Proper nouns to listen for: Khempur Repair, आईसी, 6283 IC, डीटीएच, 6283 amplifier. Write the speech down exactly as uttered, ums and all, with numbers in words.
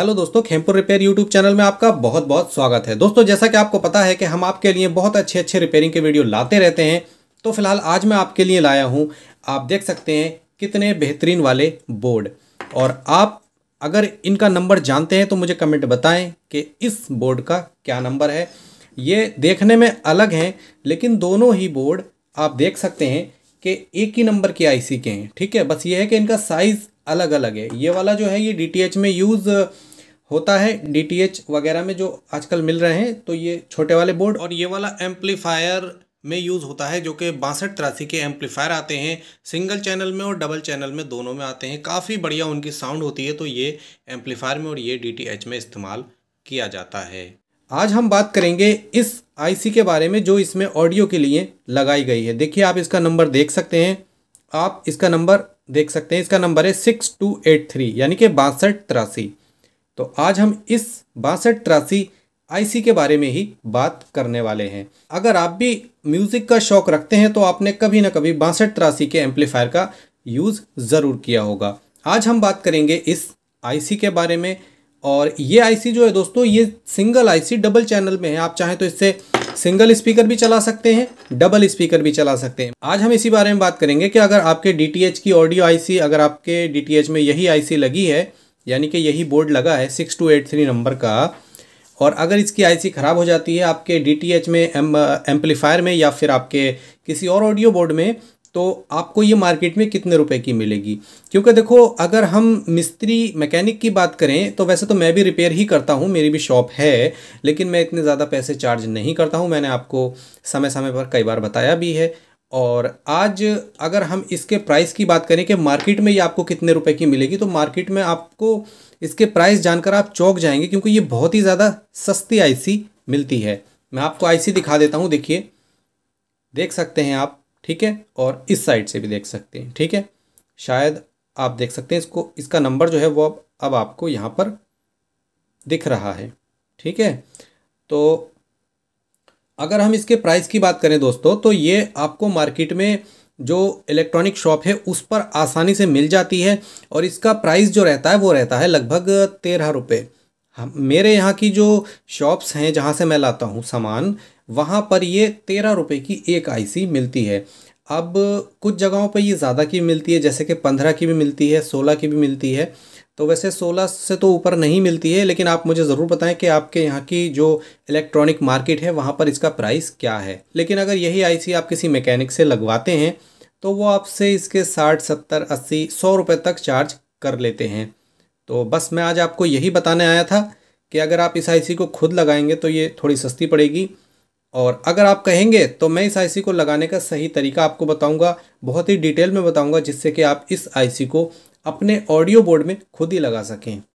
Hello दोस्तों, Khempur repair YouTube channel में आपका बहुत बहुत स्वागत है। दोस्तों जैसा कि आपको पता है कि हम आपके लिए बहुत अच्छे अच्छे रिपेयरिंग के वीडियो लाते रहते हैं, तो फिलहाल आज मैं आपके लिए लाया हूं, आप देख सकते हैं कितने बेहतरीन वाले बोर्ड। और आप अगर इनका नंबर जानते हैं तो मुझे कमेंट बताएँ कि इस बोर्ड का क्या नंबर है। ये देखने में अलग हैं लेकिन दोनों ही बोर्ड आप देख सकते हैं कि एक ही नंबर की आईसी के हैं। ठीक है, बस ये है कि इनका साइज़ अलग अलग है। ये वाला जो है ये डीटीएच में यूज़ होता है, डीटीएच वगैरह में जो आजकल मिल रहे हैं, तो ये छोटे वाले बोर्ड। और ये वाला एम्पलीफायर में यूज़ होता है, जो कि बासठ तिरासी के एम्पलीफायर आते हैं, सिंगल चैनल में और डबल चैनल में दोनों में आते हैं। काफ़ी बढ़िया उनकी साउंड होती है, तो ये एम्पलीफायर में और ये डीटीएच में इस्तेमाल किया जाता है। आज हम बात करेंगे इस आईसी के बारे में जो इसमें ऑडियो के लिए लगाई गई है। देखिए आप इसका नंबर देख सकते हैं, आप इसका नंबर देख सकते हैं, इसका नंबर है सिक्स टू एट थ्री, यानी कि बासठ तिरासी। तो आज हम इस बासठ तिरासी आईसी के बारे में ही बात करने वाले हैं। अगर आप भी म्यूज़िक का शौक़ रखते हैं तो आपने कभी ना कभी बासठ तिरासी के एम्पलीफायर का यूज़ ज़रूर किया होगा। आज हम बात करेंगे इस आईसी के बारे में। और ये आईसी जो है दोस्तों, ये सिंगल आईसी डबल चैनल में है। आप चाहें तो इससे सिंगल स्पीकर भी चला सकते हैं, डबल स्पीकर भी चला सकते हैं। आज हम इसी बारे में बात करेंगे कि अगर आपके डीटीएच की ऑडियो आईसी, अगर आपके डीटीएच में यही आईसी लगी है, यानी कि यही बोर्ड लगा है six two eight three number का, और अगर इसकी आईसी ख़राब हो जाती है आपके डीटीएच में, एम्पलीफायर में, या फिर आपके किसी और ऑडियो बोर्ड में, तो आपको ये मार्केट में कितने रुपए की मिलेगी। क्योंकि देखो अगर हम मिस्त्री मैकेनिक की बात करें तो वैसे तो मैं भी रिपेयर ही करता हूँ, मेरी भी शॉप है, लेकिन मैं इतने ज़्यादा पैसे चार्ज नहीं करता हूँ। मैंने आपको समय समय पर कई बार बताया भी है। और आज अगर हम इसके प्राइस की बात करें कि मार्केट में ये आपको कितने रुपए की मिलेगी, तो मार्केट में आपको इसके प्राइस जानकर आप चौंक जाएंगे, क्योंकि ये बहुत ही ज़्यादा सस्ती आईसी मिलती है। मैं आपको आईसी दिखा देता हूँ, देखिए देख सकते हैं आप, ठीक है, और इस साइड से भी देख सकते हैं। ठीक है, शायद आप देख सकते हैं इसको, इसका नंबर जो है वो अब अब आपको यहाँ पर दिख रहा है। ठीक है, तो अगर हम इसके प्राइस की बात करें दोस्तों, तो ये आपको मार्केट में जो इलेक्ट्रॉनिक शॉप है उस पर आसानी से मिल जाती है। और इसका प्राइस जो रहता है वो रहता है लगभग तेरह रुपये। हम मेरे यहाँ की जो शॉप्स हैं जहाँ से मैं लाता हूँ सामान, वहाँ पर ये तेरह रुपये की एक आईसी मिलती है। अब कुछ जगहों पर ये ज़्यादा की मिलती है, जैसे कि पंद्रह की भी मिलती है, सोलह की भी मिलती है। तो वैसे सोलह से तो ऊपर नहीं मिलती है, लेकिन आप मुझे ज़रूर बताएं कि आपके यहाँ की जो इलेक्ट्रॉनिक मार्केट है वहाँ पर इसका प्राइस क्या है। लेकिन अगर यही आईसी आप किसी मैकेनिक से लगवाते हैं तो वो आपसे इसके साठ सत्तर अस्सी सौ रुपये तक चार्ज कर लेते हैं। तो बस मैं आज आपको यही बताने आया था कि अगर आप इस आईसी को खुद लगाएंगे तो ये थोड़ी सस्ती पड़ेगी। और अगर आप कहेंगे तो मैं इस आईसी को लगाने का सही तरीका आपको बताऊंगा, बहुत ही डिटेल में बताऊंगा, जिससे कि आप इस आईसी को अपने ऑडियो बोर्ड में खुद ही लगा सकें।